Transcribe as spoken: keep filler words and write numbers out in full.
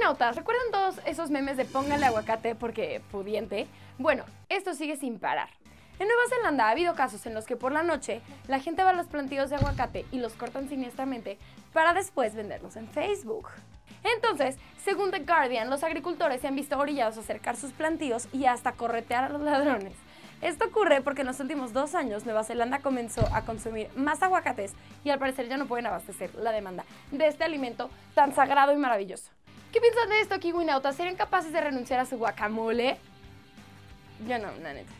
Kiwi Nauta, ¿recuerdan todos esos memes de pónganle aguacate porque pudiente? Bueno, esto sigue sin parar. En Nueva Zelanda ha habido casos en los que por la noche la gente va a los plantíos de aguacate y los cortan siniestramente para después venderlos en Facebook. Entonces, según The Guardian, los agricultores se han visto orillados a acercar sus plantíos y hasta corretear a los ladrones. Esto ocurre porque en los últimos dos años Nueva Zelanda comenzó a consumir más aguacates y al parecer ya no pueden abastecer la demanda de este alimento tan sagrado y maravilloso. ¿Qué piensan de esto, Kiwi Nauta? ¿Serían capaces de renunciar a su guacamole? Yo no, la neta.